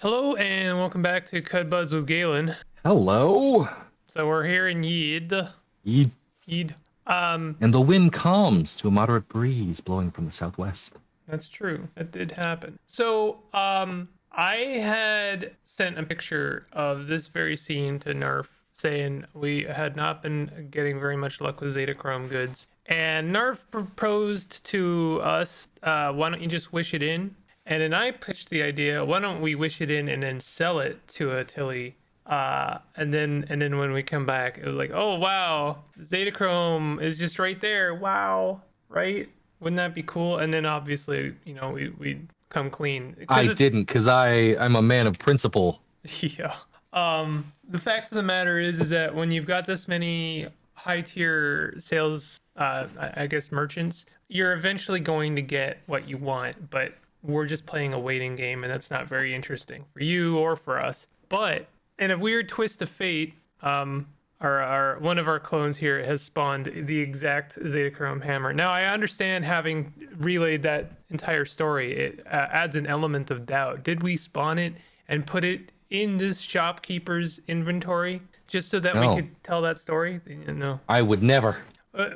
Hello and welcome back to Cud Buzz with Galen. Hello. So we're here in Yid. Yid. And the wind comes to a moderate breeze blowing from the southwest. That's true. That did happen. So I had sent a picture of this very scene to Nerf, saying we had not been getting very much luck with Zetachrome goods, and Nerf proposed to us, why don't you just wish it in? And then I pitched the idea, why don't we wish it in and then sell it to a Tilly? And then when we come back, it was like, oh, wow, Zetachrome is just right there. Wow. Right? Wouldn't that be cool? And then obviously, you know, we come clean. I didn't, because I'm a man of principle. Yeah. The fact of the matter is that when you've got this many high tier sales, I guess merchants, you're eventually going to get what you want, but we're just playing a waiting game, and that's not very interesting for you or for us. But in a weird twist of fate, one of our clones here has spawned the exact Zetachrome hammer. Now, I understand, having relayed that entire story, it adds an element of doubt. Did we spawn it and put it in this shopkeeper's inventory just so that we could tell that story? No, I would never.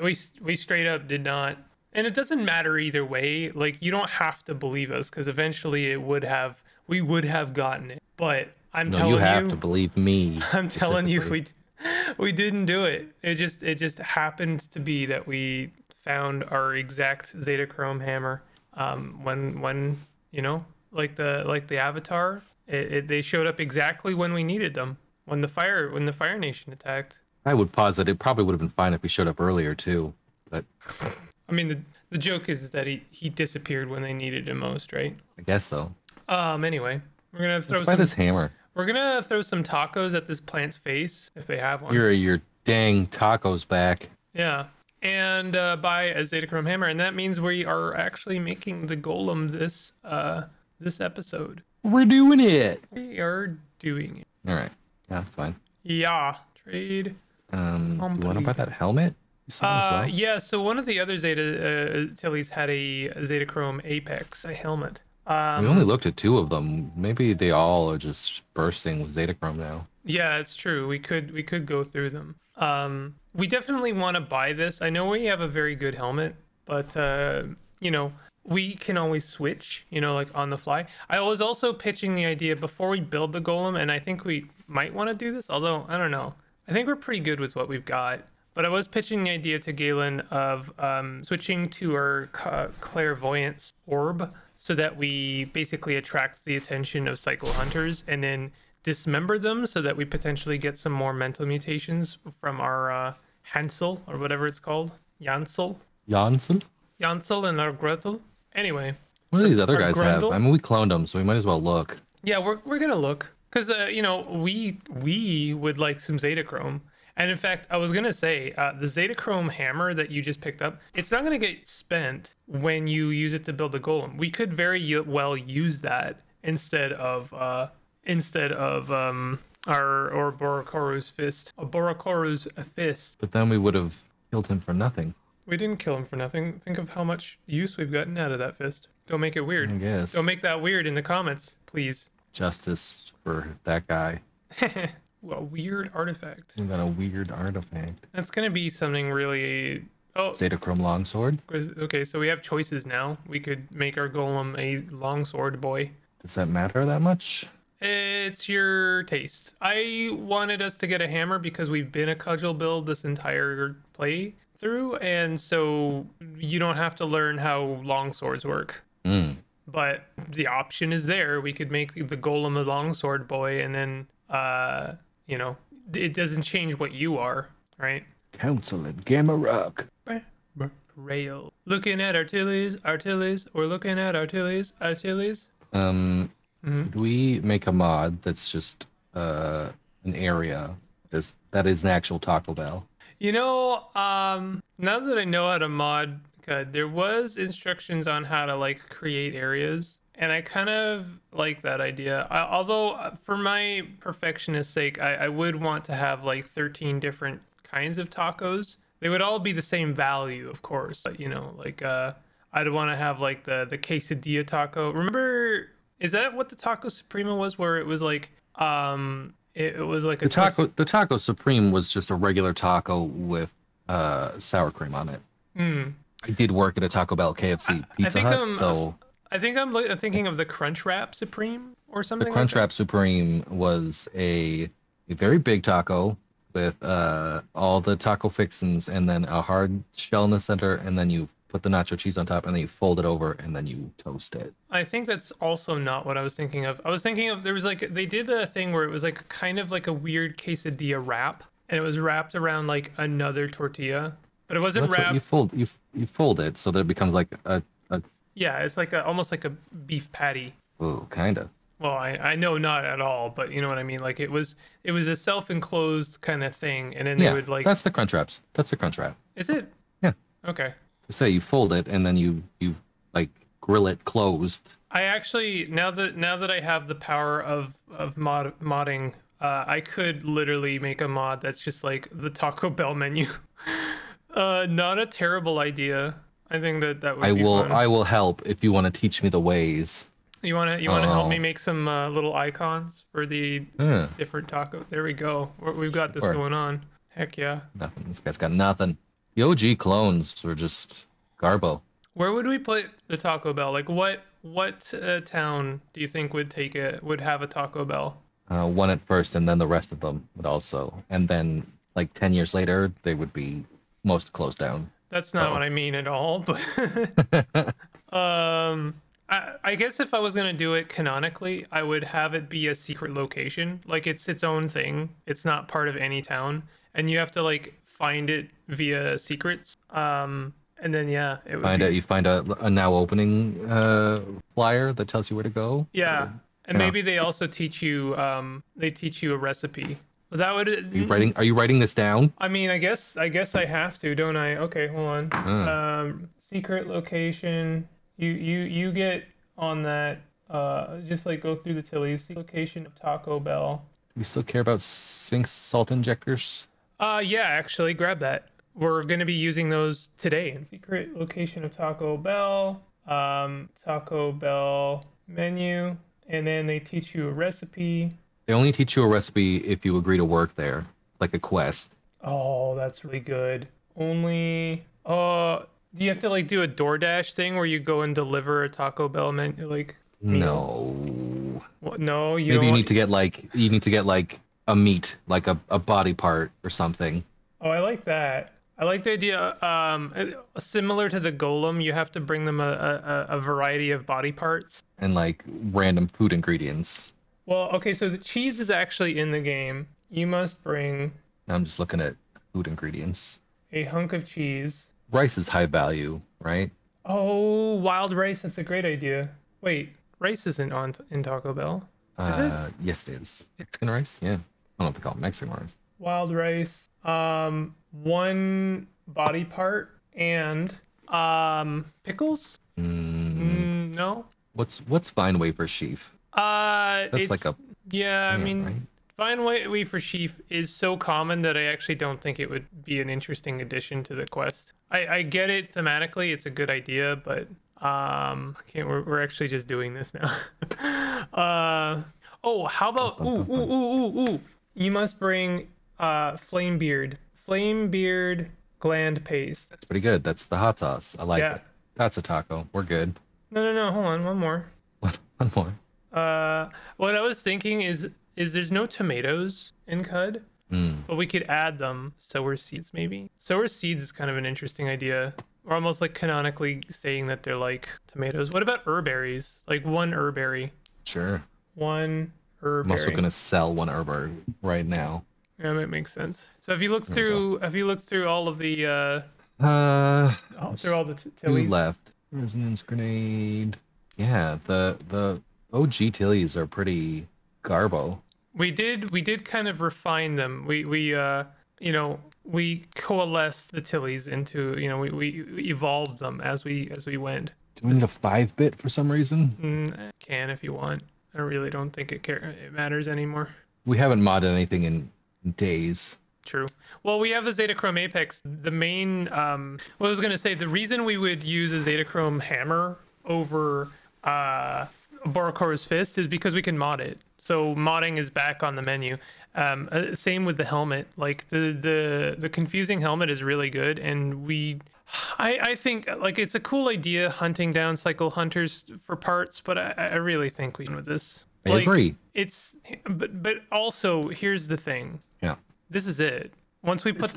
We straight up did not. And it doesn't matter either way. Like, you don't have to believe us, because eventually we would have gotten it. But I'm telling you, you have to believe me. I'm telling you, we didn't do it. It just happened to be that we found our exact Zetachrome hammer. When you know, like the Avatar, they showed up exactly when we needed them. When the Fire Nation attacked. I would posit it probably would have been fine if we showed up earlier too, but. I mean, the joke is that he disappeared when they needed him most, right? I guess so. Anyway, we're gonna throw this hammer. We're gonna throw some tacos at this plant's face if they have one. Your dang tacos back. Yeah, and buy a Zetachrome hammer, and that means we are actually making the golem this episode. We're doing it. We are doing it. All right. Yeah, that's fine. Yeah. Trade. You want to buy that helmet? Well? Yeah, so one of the other Zeta Tillies had a Zetachrome Apex, a helmet. We only looked at two of them. Maybe they all are just bursting with Zetachrome now. Yeah, it's true. We could go through them. We definitely want to buy this. I know we have a very good helmet, but you know, we can always switch, you know, like on the fly. I was also pitching the idea before we build the golem, and I think we might want to do this, although I don't know. I think we're pretty good with what we've got. But I was pitching the idea to Galen of switching to our clairvoyance orb so that we basically attract the attention of cycle hunters and then dismember them so that we potentially get some more mental mutations from our Hansel, or whatever it's called. Jansel and our Gretel. Anyway. What do these other guys Grendel have? I mean, we cloned them, so we might as well look. Yeah, we're going to look. Because, you know, we would like some Zetachrome. And in fact, I was going to say, the Zetachrome hammer that you just picked up, it's not going to get spent when you use it to build a golem. We could very well use that instead of or Borokoru's fist. Borokoru's fist. But then we would have killed him for nothing. We didn't kill him for nothing. Think of how much use we've gotten out of that fist. Don't make it weird. I guess. Don't make that weird in the comments, please. Justice for that guy. A weird artifact. You got a weird artifact. That's gonna be something really. Oh, Zetachrome longsword. Okay, so we have choices now. We could make our golem a longsword boy. Does that matter that much? It's your taste. I wanted us to get a hammer because we've been a cudgel build this entire play through, and so you don't have to learn how longswords work. But the option is there. We could make the golem a longsword boy, and then you know, it doesn't change what you are, right? Council and Gamma Rock. Rail. Looking at Artillies. We're looking at Artillies. Should we make a mod that's just an area that is an actual Taco Bell? You know, now that I know how to mod, there was instructions on how to like create areas. And I kind of like that idea. Although for my perfectionist sake, I would want to have like 13 different kinds of tacos. They would all be the same value, of course. But, you know, like I'd want to have like the quesadilla taco. Remember Is that what the Taco Suprema was, where it was like it was like a the Taco Supreme was just a regular taco with sour cream on it. Mm. I did work at a Taco Bell, KFC, Pizza Hut, so I think I'm thinking of the Crunchwrap Supreme or something. The Crunchwrap Supreme was a very big taco with all the taco fixings and then a hard shell in the center, and then you put the nacho cheese on top and then you fold it over and then you toast it. I think that's also not what I was thinking of. I was thinking of, there was like, they did a thing where it was like kind of like a weird quesadilla wrap, and it was wrapped around like another tortilla, but it wasn't wrapped. You fold, you fold it so that it becomes like a yeah, it's like a, almost like a beef patty. Oh, kind of. Well, I know not at all, but you know what I mean. Like it was a self-enclosed kind of thing, and then they would like. That's the crunch wraps. That's the crunch wrap. Is it? Yeah. Okay. Say you fold it and then you like grill it closed. I actually now that I have the power of modding, I could literally make a mod that's just like the Taco Bell menu. Not a terrible idea. I think that would be fun. I will help if you want to teach me the ways. You wanna help me make some little icons for the different taco. There we go. We've got this going on. Heck yeah. Nothing. This guy's got nothing. The OG clones were just garbo. Where would we put the Taco Bell? Like what town do you think would have a Taco Bell? One at first, and then the rest of them would also. And then like 10 years later, they would be most closed down. That's not what I mean at all. But I guess if I was going to do it canonically, I would have it be a secret location. Like it's its own thing. It's not part of any town. And you have to like find it via secrets, and then it would find out. You find a now opening flyer that tells you where to go. Yeah, or, and maybe they also teach you. They teach you a recipe. That would. Are you writing this down? I mean, I guess I have to, don't I? Okay, hold on. Secret location. You get on that. Just like go through the Tilly's location of Taco Bell. Do we still care about Sphinx salt injectors? Yeah, actually, grab that. We're going to be using those today. Secret location of Taco Bell, Taco Bell menu, and then they teach you a recipe. They only teach you a recipe if you agree to work there, like a quest. Oh, that's really good. Only, do you have to like do a DoorDash thing where you go and deliver a Taco Bell menu? Like, no. What? No, you maybe don't... you need to get like a meat, like a body part or something. Oh, I like that. I like the idea. Similar to the golem, you have to bring them a variety of body parts and like random food ingredients. Well, okay, so the cheese is actually in the game. You must bring. I'm just looking at food ingredients. A hunk of cheese. Rice is high value, right? Oh, wild rice. That's a great idea. Wait, rice isn't in Taco Bell. Is it? Yes, it is. Mexican rice. Yeah. I don't know if they call it Mexican rice. Wild rice, one body part, and pickles. No. What's vine wafer sheaf? That's like a vine wafer sheaf is so common that I actually don't think it would be an interesting addition to the quest. I get it thematically; it's a good idea, but we're actually just doing this now. Oh, how about ooh. You must bring flame beard gland paste. That's pretty good. That's the hot sauce. I like it. That's a taco. We're good. No. Hold on. One more. One more. What I was thinking is there's no tomatoes in Cud, but we could add them. Sower seeds, maybe. Sower seeds is kind of an interesting idea. We're almost like canonically saying that they're like tomatoes. What about herberries? Like one herberry. Sure. One herb. I'm also gonna sell one herb right now. Yeah, that makes sense. So if you look through all of the through all the Tillies left. Resonance grenade. Yeah, the OG Tillies are pretty garbo. We did kind of refine them. We coalesced the Tillies into we evolved them as we went. Do we need a 5-bit for some reason? Can if you want. I really don't think it matters anymore. We haven't modded anything in days. True. Well, we have the Zetachrome Apex. The main, what I was going to say, the reason we would use a Zetachrome hammer over Borokoru's fist is because we can mod it. So modding is back on the menu. Same with the helmet. Like the confusing helmet is really good, and I think like it's a cool idea hunting down cycle hunters for parts, but I really think we can with this. I agree. It's but also here's the thing. Yeah. This is it. Once we put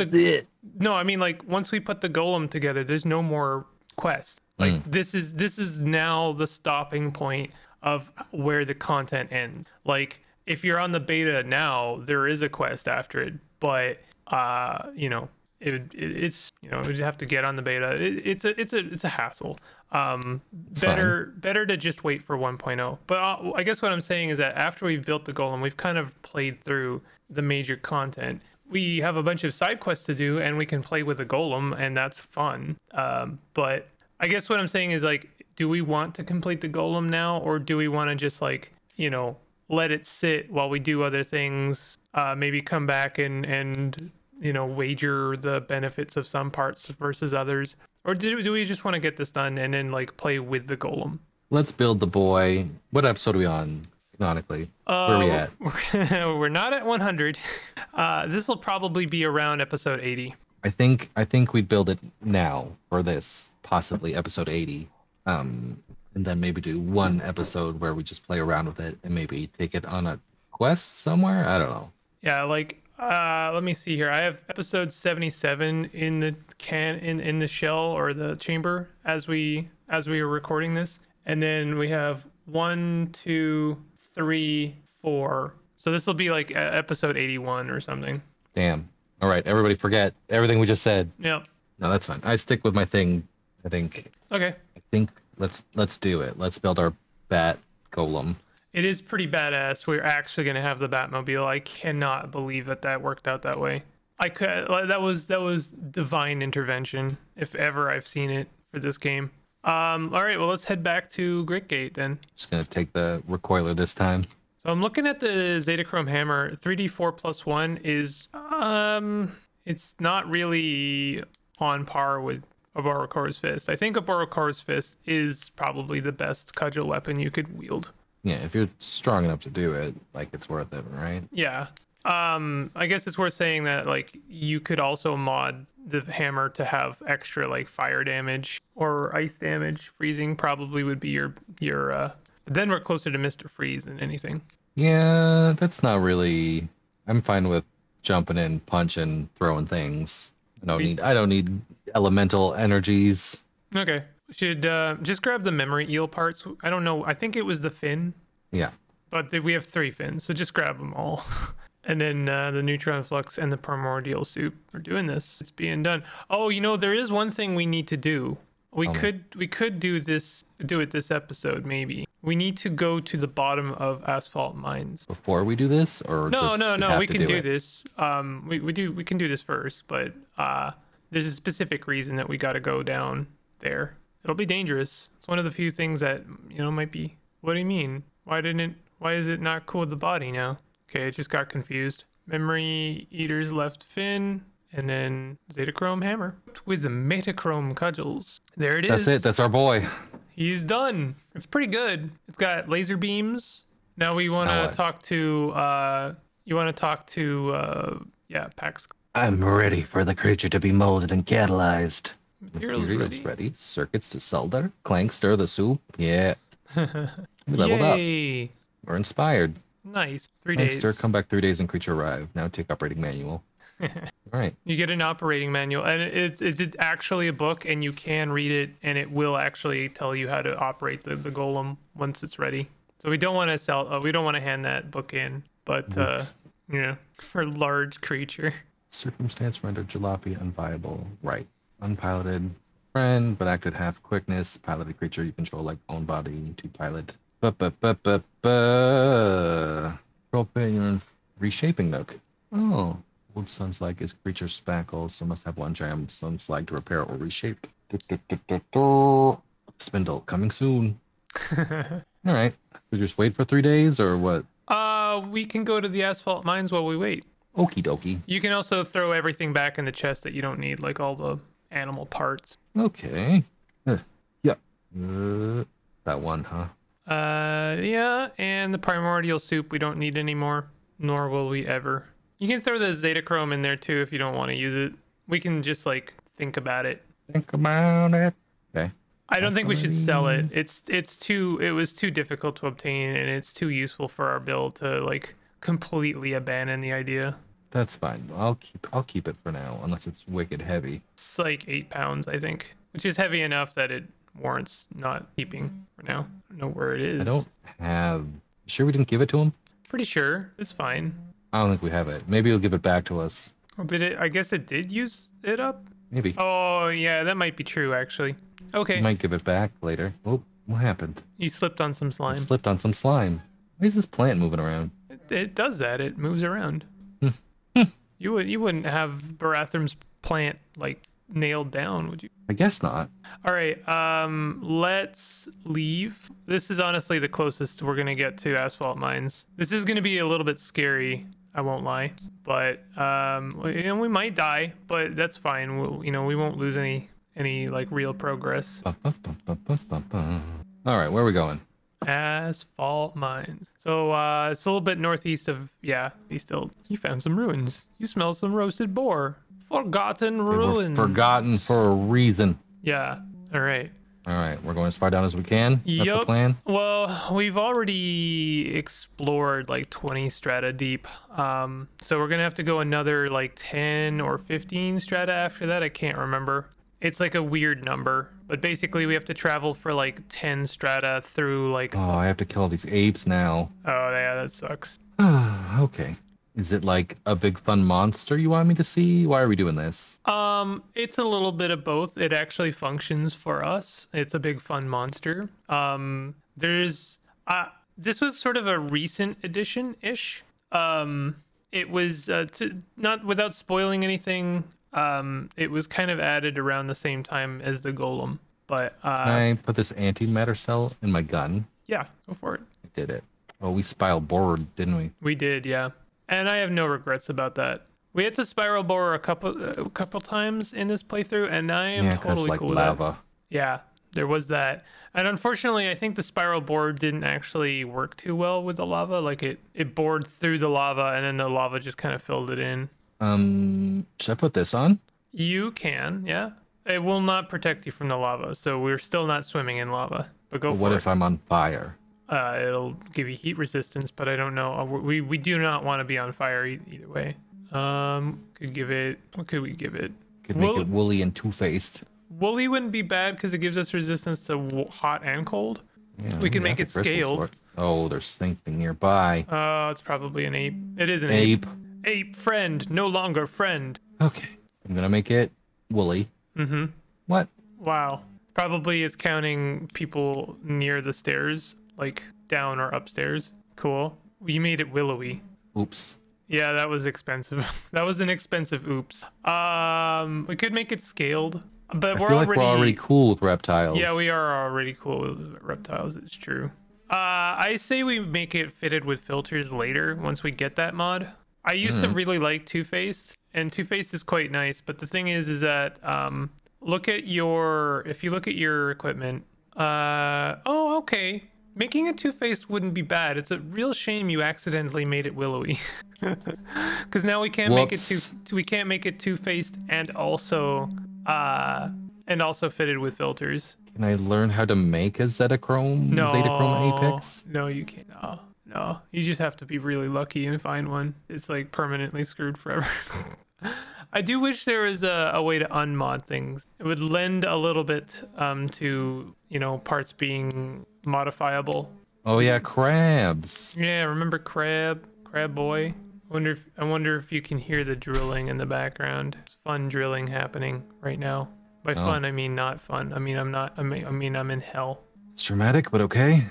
no, I mean like once we put the golem together, there's no more quest. Like this is now the stopping point of where the content ends. Like if you're on the beta now, there is a quest after it, but you know, it's you know, we'd have to get on the beta. It's a hassle. Better to just wait for 1.0. But I guess what I'm saying is that after we've built the golem, we've kind of played through the major content. We have a bunch of side quests to do, and we can play with a golem, and that's fun. But I guess what I'm saying is, like, do we want to complete the golem now, or do we want to just, like, you know, let it sit while we do other things, maybe come back and you know, wager the benefits of some parts versus others? Or do we just want to get this done and then, like, play with the golem? Let's build the boy. What episode are we on? Canonically, where are we at? We're not at 100. This will probably be around episode 80. I think we build it now for this, possibly episode 80, and then maybe do one episode where we just play around with it and maybe take it on a quest somewhere. I don't know. Yeah, like let me see here. I have episode 77 in the can in the shell or the chamber as we are recording this, and then we have 1, 2, 3, 4. So this will be like episode 81 or something. Damn. All right, everybody forget everything we just said. Yep. No, that's fine. I stick with my thing, I think. Okay. I think let's do it. Let's build our bat golem. It is pretty badass. We're actually going to have the Batmobile. I cannot believe that worked out that way. I could that was divine intervention if ever I've seen it for this game. All right, well, let's head back to Grit Gate then. Just gonna take the recoiler this time. So I'm looking at the Zetachrome hammer. 3d4+1 is it's not really on par with a Borokoru's fist. I think a Borokoru's fist is probably the best cudgel weapon you could wield. Yeah, if you're strong enough to do it, like, it's worth it, right? Yeah. I guess it's worth saying that, like, you could also mod the hammer to have extra, like, fire damage or ice damage. Freezing probably would be your then we're closer to Mr. Freeze than anything. Yeah, that's not really. I'm fine with jumping in, punching, throwing things. I don't need elemental energies. Okay. Should just grab the memory eel parts. I don't know. I think it was the fin. Yeah. But we have 3 fins, so just grab them all. And then the neutron flux and the primordial soup. We're doing this. It's being done. Oh, you know, there is one thing we need to do. We could do it this episode, maybe. We need to go to the bottom of asphalt mines before we do this, or no, just no. We can do this. We can do this first, but there's a specific reason that we got to go down there. It'll be dangerous. It's one of the few things that, you know, might be. What do you mean? Why is it not cool with the body now? Okay, I just got confused. Memory Eater's left fin, and then Zetachrome hammer with the Metachrome cudgels. There it is. That's it. That's our boy. He's done. It's pretty good. It's got laser beams. Now we want to talk to. You want to talk to? Yeah, Pax. I'm ready for the creature to be molded and catalyzed. Materials ready. Circuits to solder. Clankster the soup. Yeah. We leveled up. We're inspired. Nice. 3 days. Gangster, come back 3 days and creature arrive. Now take operating manual. All right. You get an operating manual, and it's actually a book, and you can read it, and it will actually tell you how to operate the golem once it's ready. So we don't want to sell. We don't want to hand that book in, but you know, for large creature. Circumstance rendered jalopy unviable. Right. Unpiloted friend, but acted half quickness. Piloted creature you control like own body to pilot. Reshaping though. Oh, old Sunslag is creature spackle, so must have one giant Sunslag to repair or reshape. Spindle coming soon. All right, we just wait for 3 days or what? We can go to the asphalt mines while we wait. Okie dokie. You can also throw everything back in the chest that you don't need, like all the animal parts. Okay. Yeah. That one, huh? Yeah, and the primordial soup we don't need anymore, nor will we ever. You can throw the Zetachrome in there too if you don't want to use it. We can just like think about it. Think about it. Okay. I don't think we should sell it. It was too difficult to obtain, and it's too useful for our build to like completely abandon the idea. That's fine. I'll keep it for now, unless it's wicked heavy. It's like 8 pounds, I think, which is heavy enough that it warrants not keeping for now. I don't know where it is. I don't have. Sure, we didn't give it to him. Pretty sure it's fine. I don't think we have it. Maybe he'll give it back to us. Oh, did it? I guess it did use it up. Maybe. Oh yeah, that might be true actually. Okay. You might give it back later. Oh, what happened? You slipped on some slime. I slipped on some slime. Why is this plant moving around? It does that. It moves around. You wouldn't have Barathram's plant like nailed down, would you? I guess not. All right, let's leave. This is honestly the closest we're gonna get to asphalt mines. This is gonna be a little bit scary, I won't lie, but we might die, but that's fine. We'll, you know, we won't lose any like real progress. All right, where are we going? Asphalt mines. So it's a little bit northeast of, yeah, East Hill. You found some ruins. You smell some roasted boar. Forgotten ruins. Forgotten for a reason. Yeah. All right. All right. We're going as far down as we can. Yep. That's the plan. Well, we've already explored like 20 strata deep. So we're gonna have to go another like 10 or 15 strata after that. I can't remember. It's like a weird number, but basically we have to travel for like 10 strata through like... Oh, I have to kill all these apes now. Oh, yeah, that sucks. Okay. Is it like a big fun monster you want me to see? Why are we doing this? It's a little bit of both. It actually functions for us. It's a big fun monster. This was sort of a recent edition-ish. It was, not without spoiling anything... it was kind of added around the same time as the golem, but I put this antimatter cell in my gun. Yeah, go for it. I did it. Oh, we spiral bored, didn't we? We did, yeah. And I have no regrets about that. We had to spiral bore a couple times in this playthrough, and I am totally like cool with lava. That. Yeah, there was that. And unfortunately, I think the spiral bore didn't actually work too well with the lava. Like it bored through the lava, and then the lava just kind of filled it in. Should I put this on? You can, yeah. It will not protect you from the lava, so we're still not swimming in lava. But go for it. What if I'm on fire? It'll give you heat resistance, but I don't know. We do not want to be on fire either way. Could give it. What could we give it? Could make it woolly and two-faced. Woolly wouldn't be bad because it gives us resistance to hot and cold. Yeah, we could make it scaled. Oh, there's something nearby. Oh, it's probably an ape. It is an ape. Ape friend, no longer friend. Okay, I'm gonna make it woolly. Mm-hmm. What? Wow. Probably is counting people near the stairs, like down or upstairs. Cool. You made it willowy. Oops. Yeah, that was expensive. That was an expensive oops. We could make it scaled, but I feel like we're already cool with reptiles. Yeah, we are already cool with reptiles. It's true. I say we make it fitted with filters later once we get that mod. I used to really like Two-Faced, and Two-Faced is quite nice, but the thing is that if you look at your equipment, oh, okay, making a Two-Faced wouldn't be bad. It's a real shame you accidentally made it willowy, because now we can't make it Two-Faced and also fitted with filters. Can I learn how to make a Zetachrome? No, Zetachrome Apex? No, you can't. Oh. No, you just have to be really lucky and find one. It's like permanently screwed forever. I do wish there was a way to unmod things. It would lend a little bit to, you know, parts being modifiable. Oh yeah, crabs. Yeah, remember crab boy? I wonder if you can hear the drilling in the background. It's fun drilling happening right now. By fun, I mean not fun. I mean I'm in hell. It's dramatic, but okay.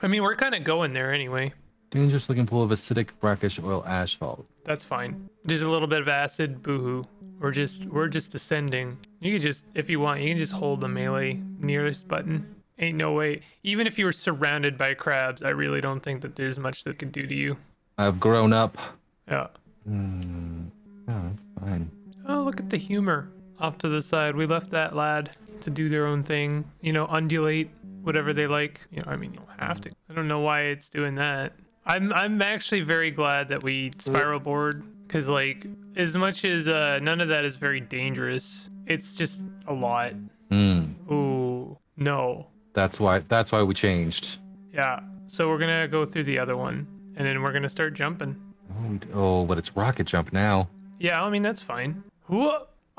I mean, we're kind of going there anyway. Dangerous looking pool of acidic brackish oil asphalt. That's fine. There's a little bit of acid, boohoo. We're just descending. You can just, if you want, you can just hold the melee nearest button. Ain't no way. Even if you were surrounded by crabs, I really don't think that there's much that could do to you. I've grown up. Yeah. Oh, that's fine. Oh, look at the humor. off to the side. We left that lad to do their own thing, you know, undulate whatever they like. You know, I mean, you don't have to. I don't know why it's doing that. I'm actually very glad that we spiral board, because like, as much as none of that is very dangerous, it's just a lot. Ooh, no. That's why we changed. Yeah. So we're gonna go through the other one, and then we're gonna start jumping. Oh, but it's rocket jump now. Yeah, I mean, that's fine.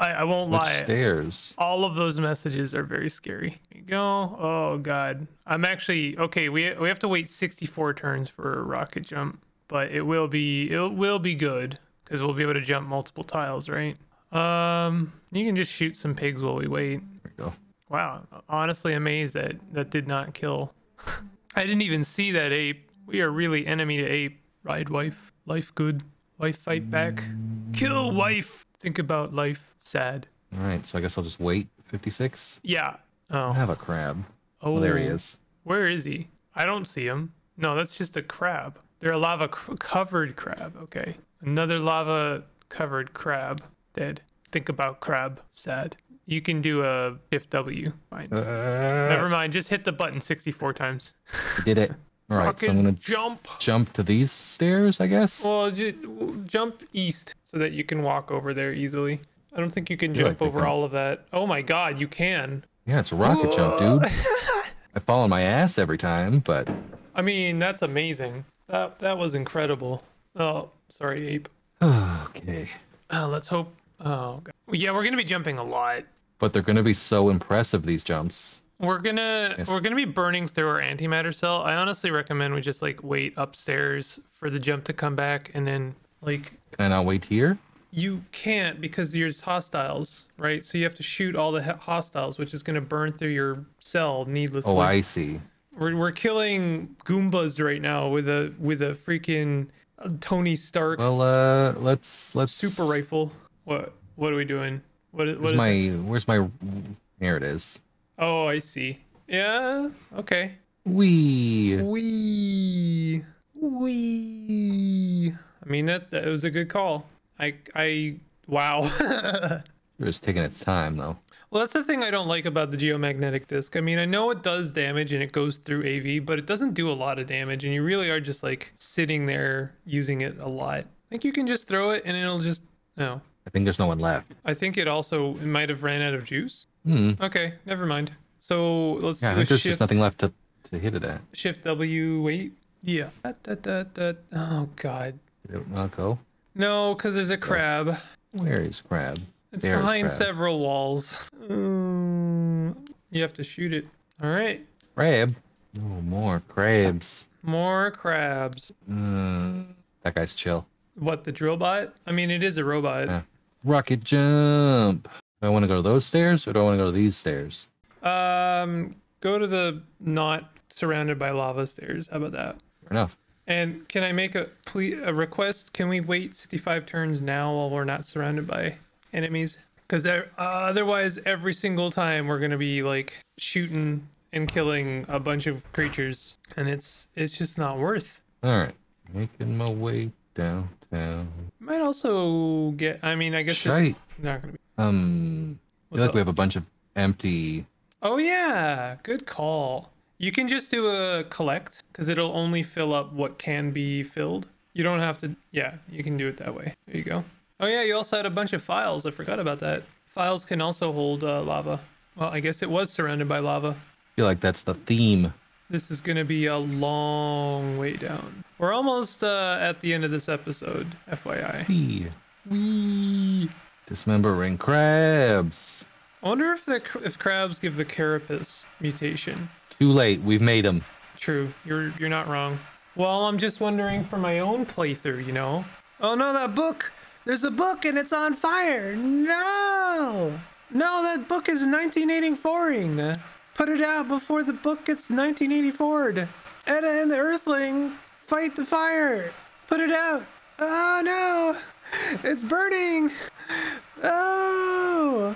I won't lie. Which stairs? All of those messages are very scary. Here you go. Oh God. I'm actually okay. We have to wait 64 turns for a rocket jump, but it will be good because we'll be able to jump multiple tiles, right? You can just shoot some pigs while we wait. There we go. Wow. Honestly, amazed that that did not kill. I didn't even see that ape. We are really enemy to ape. Ride wife. Life good. Wife fight back. Kill wife. Think about life. Sad. All right, so I guess I'll just wait. 56? Yeah. Oh. I have a crab. Oh, well, there he is. Where is he? I don't see him. No, that's just a crab. They're a lava-covered crab. Okay. Another lava-covered crab. Dead. Think about crab. Sad. You can do a shift W. Fine. Never mind. Just hit the button 64 times. Did it. All right, so I'm gonna jump to these stairs, I guess. Well, jump east so that you can walk over there easily. I don't think you can jump over all of that. Oh my God, you can. Yeah, it's a rocket jump, dude. I fall on my ass every time, but. I mean, that's amazing. That was incredible. Oh, sorry, ape. Okay. Let's hope. Oh, God. Yeah, we're gonna be jumping a lot. But they're gonna be so impressive, these jumps. We're gonna be burning through our antimatter cell. I honestly recommend we just like wait upstairs for the jump to come back, and then like. Can I not wait here? You can't, because there's hostiles, right? So you have to shoot all the hostiles, which is gonna burn through your cell needlessly. Oh, I see. We're killing Goombas right now with a freaking Tony Stark. Well, let's. Super rifle. What are we doing? Where's my? Here it is. Oh, I see. Yeah. Okay. Wee. I mean, that was a good call. Wow. It was taking its time, though. Well, that's the thing I don't like about the geomagnetic disc. I mean, I know it does damage and it goes through AV, but it doesn't do a lot of damage, and you really are just like sitting there using it a lot. I think you can just throw it and it'll just no. I think there's no one left. I think it also might have ran out of juice. Okay, never mind. So let's do a shift. There's just nothing left to hit it at. Shift W, wait. Yeah. Oh, God. Did it not go? No, because there's a crab. Where is crab? It's behind several walls. You have to shoot it. All right. Crab. Oh, more crabs. More crabs. That guy's chill. What, the drill bot? I mean, it is a robot. Yeah. Rocket jump. Do I want to go to those stairs, or do I want to go to these stairs? Go to the not surrounded by lava stairs. How about that? Fair enough. And can I make a request? Can we wait 65 turns now while we're not surrounded by enemies? Because otherwise, every single time we're gonna be like shooting and killing a bunch of creatures, and it's just not worth. All right, making my way downtown. Might also get. I mean, I guess it's not gonna be. I feel like we have a bunch of empty. Oh yeah, good call. You can just do a collect, because it'll only fill up what can be filled. You don't have to. Yeah, you can do it that way. There you go. Oh yeah, you also had a bunch of files. I forgot about that. Files can also hold lava. Well, I guess it was surrounded by lava. I feel like that's the theme. This is gonna be a long way down. We're almost at the end of this episode, FYI. Wee. Dismembering crabs. I wonder if crabs give the carapace mutation. Too late. We've made them. True. You're not wrong. Well, I'm just wondering for my own playthrough, you know. Oh no, that book. There's a book and it's on fire. No. No, that book is 1984ing. Put it out before the book gets 1984'd. Edna and the Earthling fight the fire. Put it out. Oh no. It's burning. Oh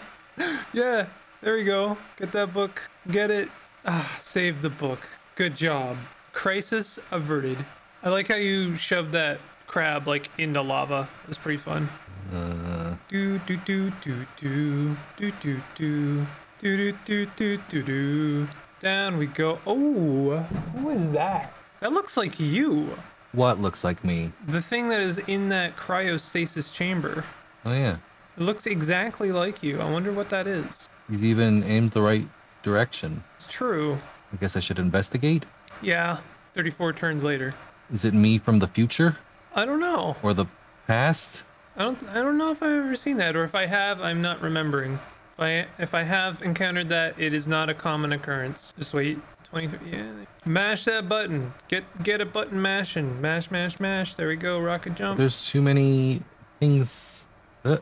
yeah, there we go. Get that book. Get it. Ah, save the book. Good job. Crisis averted. I like how you shoved that crab like into lava. It was pretty fun. Do do do do do do do do do do do do do. Down we go. Oh, who is that? That looks like you. What looks like me? The thing that is in that cryostasis chamber. Oh yeah. It looks exactly like you. I wonder what that is. You've even aimed the right direction. It's true. I guess I should investigate? Yeah, 34 turns later. Is it me from the future? I don't know. Or the past? I don't know if I've ever seen that, or if I have, I'm not remembering. If I have encountered that, it is not a common occurrence. Just wait. 23, yeah. Mash that button. Get a button mashing. Mash, mash, mash. There we go. Rocket jump. There's too many things. Oh.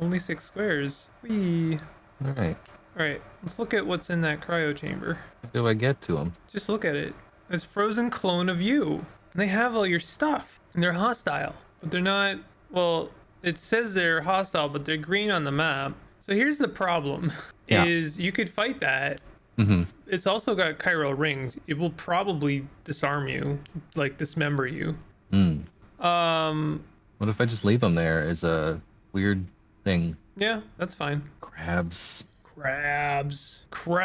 Only 6 squares. Whee. All right. All right. Let's look at what's in that cryo chamber. How do I get to them? Just look at it. It's a frozen clone of you. And they have all your stuff. And they're hostile. But they're not... Well, it says they're hostile, but they're green on the map. So here's the problem. Yeah. Is you could fight that. Mm-hmm. It's also got chiral rings. It will probably disarm you. Like, dismember you. Mm. What if I just leave them there as a... weird thing? Yeah, that's fine. Crabs. Oh,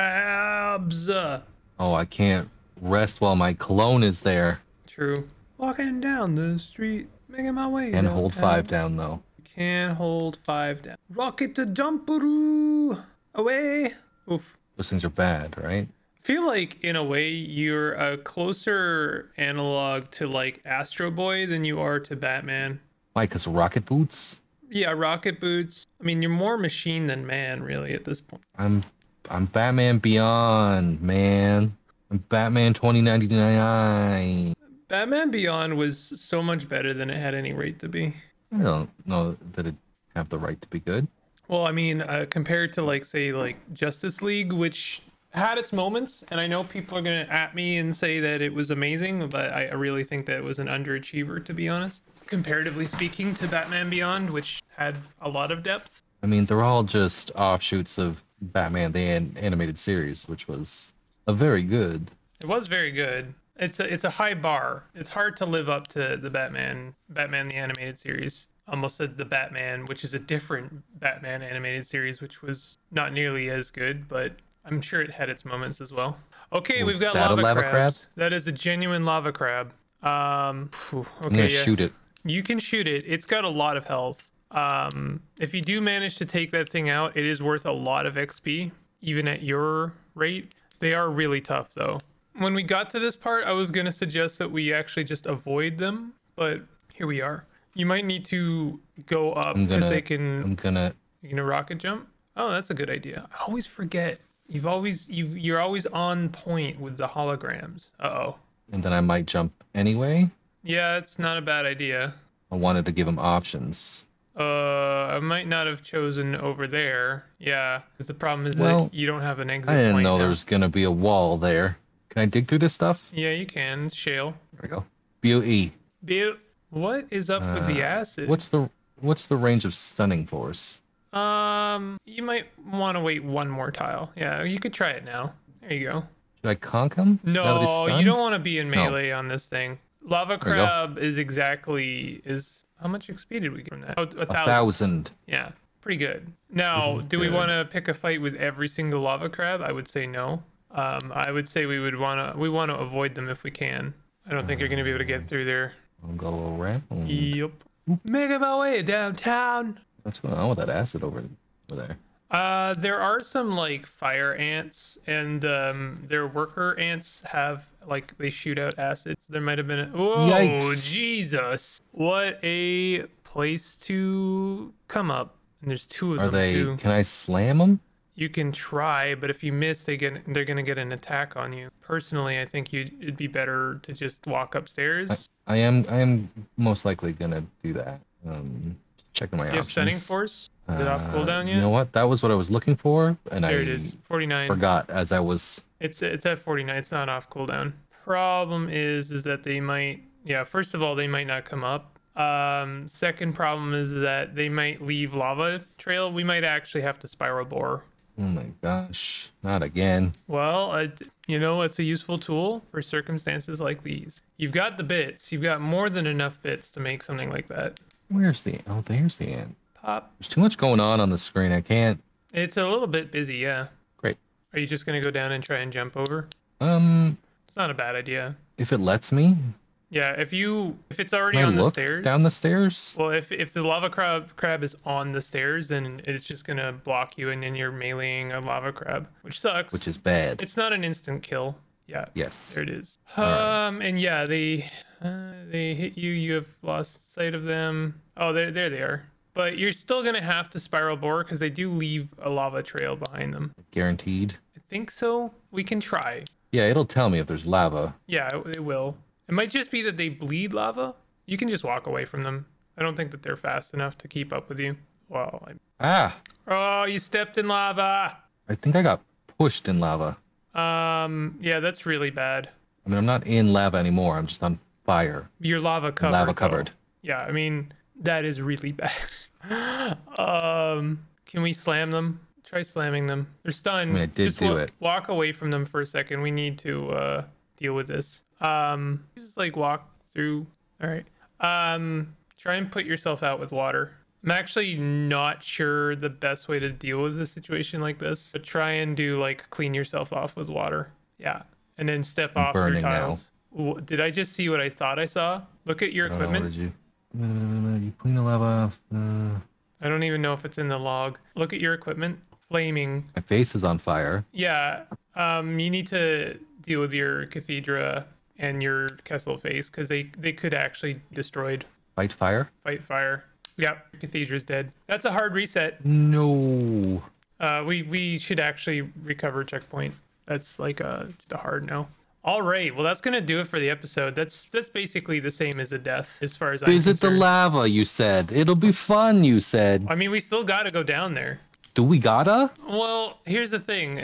I can't rest while my clone is there. True. Walking down the street, making my way. Can't hold 5 down though. Can't hold 5 down. Rocket the jumperoo away. Oof. Those things are bad, right? I feel like in a way you're a closer analog to like Astro Boy than you are to Batman. Why? 'Cause rocket boots. Yeah, rocket boots. I mean, you're more machine than man, really, at this point. I'm Batman Beyond, man. I'm Batman 2099. Batman Beyond was so much better than it had any right to be. I don't know that it have the right to be good. Well, I mean, compared to, like, say, like, Justice League, which had its moments, and I know people are going to at me and say that it was amazing, but I really think that it was an underachiever, to be honest. Comparatively speaking to Batman Beyond, which had a lot of depth. I mean, they're all just offshoots of Batman the Animated Series, which was very good. It was very good. It's a high bar. It's hard to live up to the Batman the Animated Series. Almost said the Batman, which is a different Batman Animated Series, which was not nearly as good, but I'm sure it had its moments as well. Okay, we've got lava crabs. That is a genuine lava crab. Okay, I'm gonna shoot it. You can shoot it. It's got a lot of health. If you do manage to take that thing out, it is worth a lot of XP, even at your rate. They are really tough, though. When we got to this part, I was going to suggest that we actually just avoid them, but here we are. You might need to go up because they can... You're going to rocket jump? Oh, that's a good idea. I always forget. You're always on point with the holograms. Uh-oh. And then I might jump anyway? Yeah, it's not a bad idea. I wanted to give him options. I might not have chosen over there. Yeah, because the problem is that you don't have an exit point. I didn't know there was going to be a wall there. Can I dig through this stuff? Yeah, you can. It's shale. There we go. Beauty. What is up with the acid? What's the range of stunning force? You might want to wait one more tile. Yeah, you could try it now. There you go. Should I conk him? No, you don't want to be in melee on this thing. Lava crab is how much XP did we get from that? Oh, 1,000. Yeah, pretty good. Now, do we want to pick a fight with every single lava crab? I would say no. I would say we want to avoid them if we can. I don't think you're going to be able to get through there. I'll go around. Yep. Making my way downtown. What's going on with that acid over there? There are some like fire ants, and their worker ants have like they shoot out acid. So there might have been oh, yikes. Jesus, what a place to come up. And there's 2 of them. Can I slam them? You can try, but if you miss, they're gonna get an attack on you. Personally, I think it'd be better to just walk upstairs. I am most likely gonna do that. Checking my options. Do you have stunning force? Is it off cooldown yet? You know what? That was what I was looking for, and there it is. 49. Forgot as I was. It's at 49. It's not off cooldown. Problem is that they might. Yeah. First of all, they might not come up. Second problem is that they might leave lava trail. We might actually have to spiral bore. Oh my gosh! Not again. Well, you know, it's a useful tool for circumstances like these. You've got the bits. You've got more than enough bits to make something like that. Where's the... Oh, there's the end. Pop. There's too much going on the screen. I can't... It's a little bit busy, yeah. Great. Are you just going to go down and try and jump over? It's not a bad idea. If it lets me? Yeah, if it's already on the stairs... down the stairs? Well, if the lava crab is on the stairs, then it's just going to block you, and then you're meleeing a lava crab, which sucks. Which is bad. It's not an instant kill. Yeah. Yes. There it is. Right. And yeah, they hit you. You have lost sight of them. Oh, there they are. But you're still gonna have to spiral bore because they do leave a lava trail behind them. Guaranteed. I think so. We can try. Yeah, it'll tell me if there's lava. Yeah, it will. It might just be that they bleed lava. You can just walk away from them. I don't think that they're fast enough to keep up with you. Well. Oh, you stepped in lava. I think I got pushed in lava. Yeah, that's really bad. I mean, I'm not in lava anymore. I'm just on fire. You're lava covered. Lava covered. Yeah, I mean, that is really bad. Can we slam them? Try slamming them. They're stunned. I mean, I did just do it. Walk away from them for a second. We need to deal with this. Just like walk through. All right. Try and put yourself out with water. I'm actually not sure the best way to deal with a situation like this, but try and do like clean yourself off with water. Yeah. And then step off your tiles. Now. Did I just see what I thought I saw? Look at your equipment. What did you? You clean the lava off. I don't even know if it's in the log. Look at your equipment. Flaming. My face is on fire. Yeah. You need to deal with your Cathedra and your Kessel face because they could actually destroyed. Fight fire? Fight fire. Yep, Cathedra's dead. That's a hard reset. No. We should actually recover checkpoint. That's like just a hard no. All right, well, that's gonna do it for the episode. That's basically the same as a death as far as I'm concerned. Is it the lava you said? It'll be fun, you said. I mean, we still gotta go down there. Do we gotta? Well, here's the thing.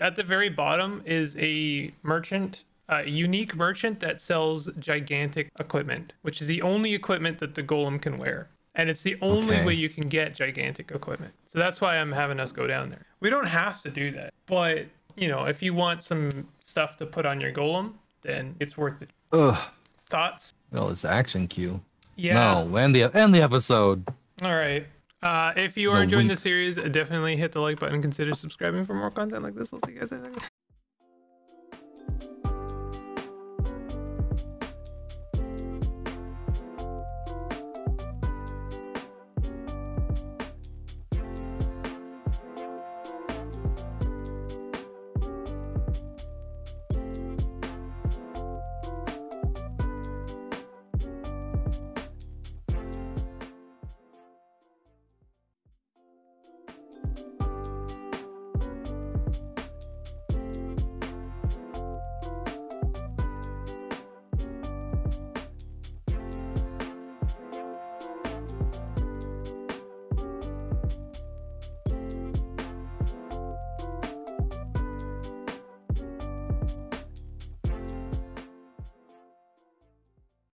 At the very bottom is a merchant. A unique merchant that sells gigantic equipment, which is the only equipment that the golem can wear. And it's the only way you can get gigantic equipment. So that's why I'm having us go down there. We don't have to do that. But, you know, if you want some stuff to put on your golem, then it's worth it. Ugh. Thoughts? Well, it's action cue. Yeah. No, end the episode. All right. If you are enjoying the series, definitely hit the like button. Consider subscribing for more content like this. I'll see you guys later.